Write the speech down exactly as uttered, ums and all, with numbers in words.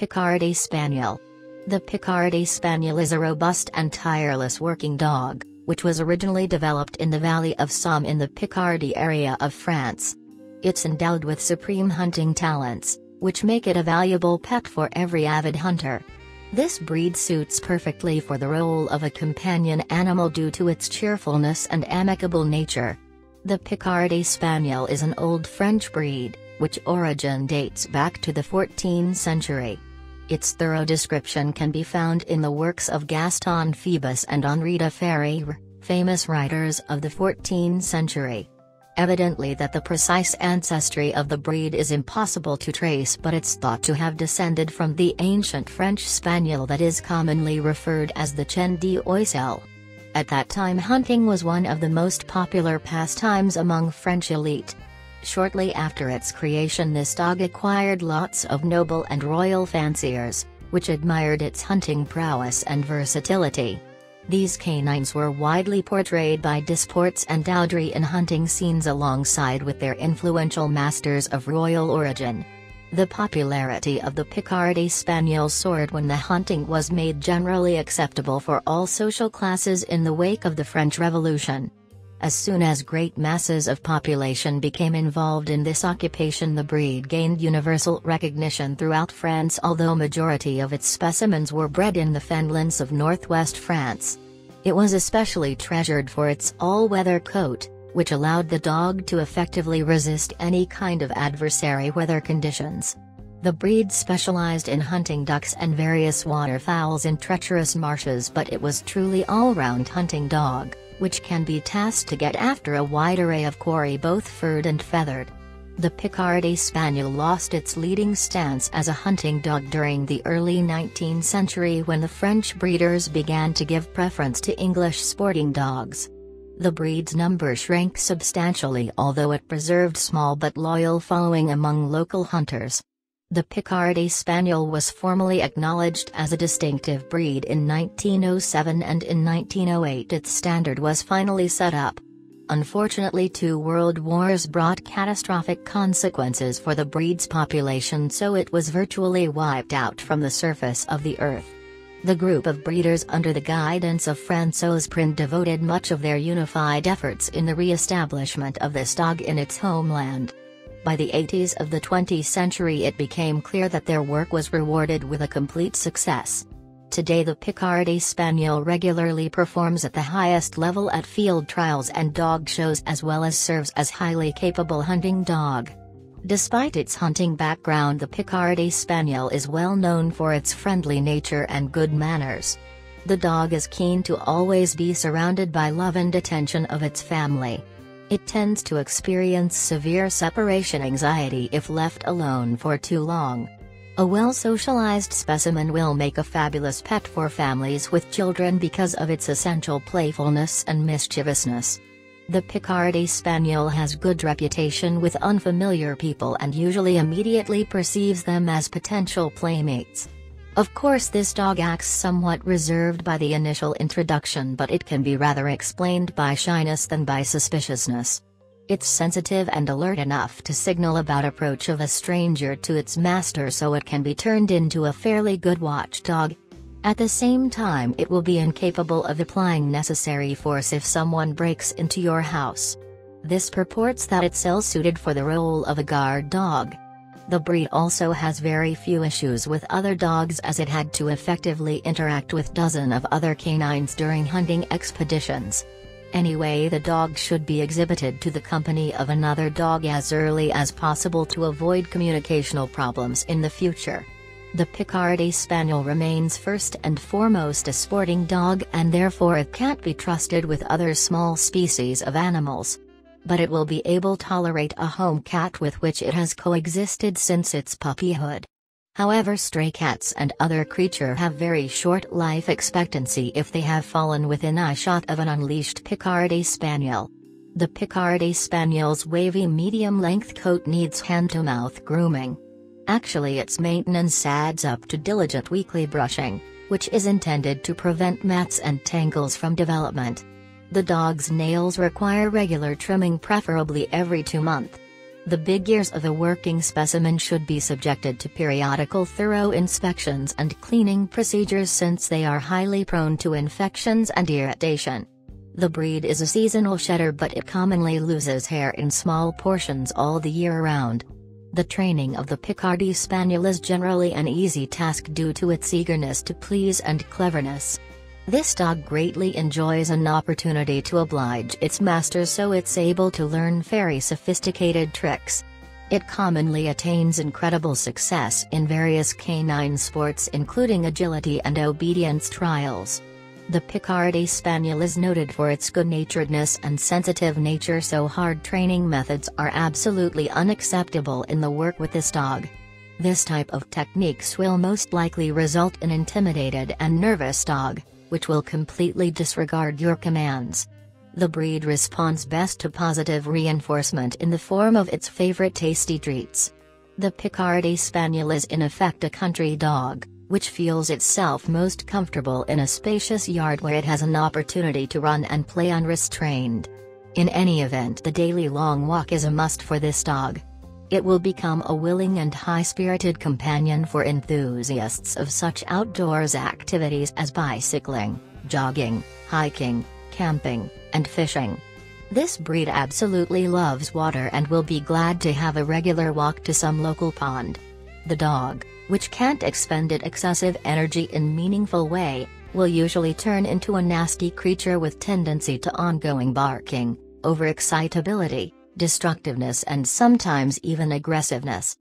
Picardy Spaniel. The Picardy Spaniel is a robust and tireless working dog, which was originally developed in the Valley of Somme in the Picardy area of France. It's endowed with supreme hunting talents, which make it a valuable pet for every avid hunter. This breed suits perfectly for the role of a companion animal due to its cheerfulness and amicable nature. The Picardy Spaniel is an old French breed, which origin dates back to the fourteenth century. Its thorough description can be found in the works of Gaston Phoebus and Henri de Ferriere, famous writers of the fourteenth century. Evidently that the precise ancestry of the breed is impossible to trace, but it's thought to have descended from the ancient French Spaniel that is commonly referred as the Chen d'Oysel. At that time, hunting was one of the most popular pastimes among French elite. Shortly after its creation, this dog acquired lots of noble and royal fanciers, which admired its hunting prowess and versatility. These canines were widely portrayed by Desportes and Dowdry in hunting scenes alongside with their influential masters of royal origin. The popularity of the Picardy Spaniel soared when the hunting was made generally acceptable for all social classes in the wake of the French Revolution. As soon as great masses of population became involved in this occupation, the breed gained universal recognition throughout France, although majority of its specimens were bred in the fenlands of northwest France. It was especially treasured for its all-weather coat, which allowed the dog to effectively resist any kind of adversary weather conditions. The breed specialized in hunting ducks and various waterfowls in treacherous marshes, but it was truly all-round hunting dog, which can be tasked to get after a wide array of quarry, both furred and feathered. The Picardy Spaniel lost its leading stance as a hunting dog during the early nineteenth century, when the French breeders began to give preference to English sporting dogs. The breed's number shrank substantially, although it preserved small but loyal following among local hunters. The Picardy Spaniel was formally acknowledged as a distinctive breed in nineteen oh seven, and in nineteen oh eight its standard was finally set up. Unfortunately, two world wars brought catastrophic consequences for the breed's population, so it was virtually wiped out from the surface of the earth. The group of breeders under the guidance of François Prins devoted much of their unified efforts in the re-establishment of this dog in its homeland. By the eighties of the twentieth century, it became clear that their work was rewarded with a complete success. Today, the Picardy Spaniel regularly performs at the highest level at field trials and dog shows, as well as serves as a highly capable hunting dog. Despite its hunting background, the Picardy Spaniel is well known for its friendly nature and good manners. The dog is keen to always be surrounded by love and attention of its family. It tends to experience severe separation anxiety if left alone for too long. A well-socialized specimen will make a fabulous pet for families with children because of its essential playfulness and mischievousness. The Picardy Spaniel has good reputation with unfamiliar people and usually immediately perceives them as potential playmates. Of course, this dog acts somewhat reserved by the initial introduction, but it can be rather explained by shyness than by suspiciousness. It's sensitive and alert enough to signal about approach of a stranger to its master, so it can be turned into a fairly good watchdog. At the same time, it will be incapable of applying necessary force if someone breaks into your house. This purports that it's ill-suited for the role of a guard dog. The breed also has very few issues with other dogs, as it had to effectively interact with dozens of other canines during hunting expeditions. Anyway, the dog should be exhibited to the company of another dog as early as possible to avoid communicational problems in the future. The Picardy Spaniel remains first and foremost a sporting dog, and therefore it can't be trusted with other small species of animals. But it will be able to tolerate a home cat with which it has coexisted since its puppyhood. However, stray cats and other creatures have very short life expectancy if they have fallen within eyeshot of an unleashed Picardy Spaniel. The Picardy Spaniel's wavy medium-length coat needs hand-to-mouth grooming. Actually, its maintenance adds up to diligent weekly brushing, which is intended to prevent mats and tangles from development. The dog's nails require regular trimming, preferably every two months. The big ears of a working specimen should be subjected to periodical thorough inspections and cleaning procedures since they are highly prone to infections and irritation. The breed is a seasonal shedder, but it commonly loses hair in small portions all the year round. The training of the Picardy Spaniel is generally an easy task due to its eagerness to please and cleverness. This dog greatly enjoys an opportunity to oblige its master, so it's able to learn very sophisticated tricks. It commonly attains incredible success in various canine sports, including agility and obedience trials. The Picardy Spaniel is noted for its good-naturedness and sensitive nature, so hard training methods are absolutely unacceptable in the work with this dog. This type of techniques will most likely result in an intimidated and nervous dog, which will completely disregard your commands. The breed responds best to positive reinforcement in the form of its favorite tasty treats. The Picardy Spaniel is in effect a country dog, which feels itself most comfortable in a spacious yard where it has an opportunity to run and play unrestrained. In any event, the daily long walk is a must for this dog. It will become a willing and high-spirited companion for enthusiasts of such outdoors activities as bicycling, jogging, hiking, camping, and fishing. This breed absolutely loves water and will be glad to have a regular walk to some local pond. The dog, which can't expend its excessive energy in a meaningful way, will usually turn into a nasty creature with tendency to ongoing barking, overexcitability, destructiveness and sometimes even aggressiveness.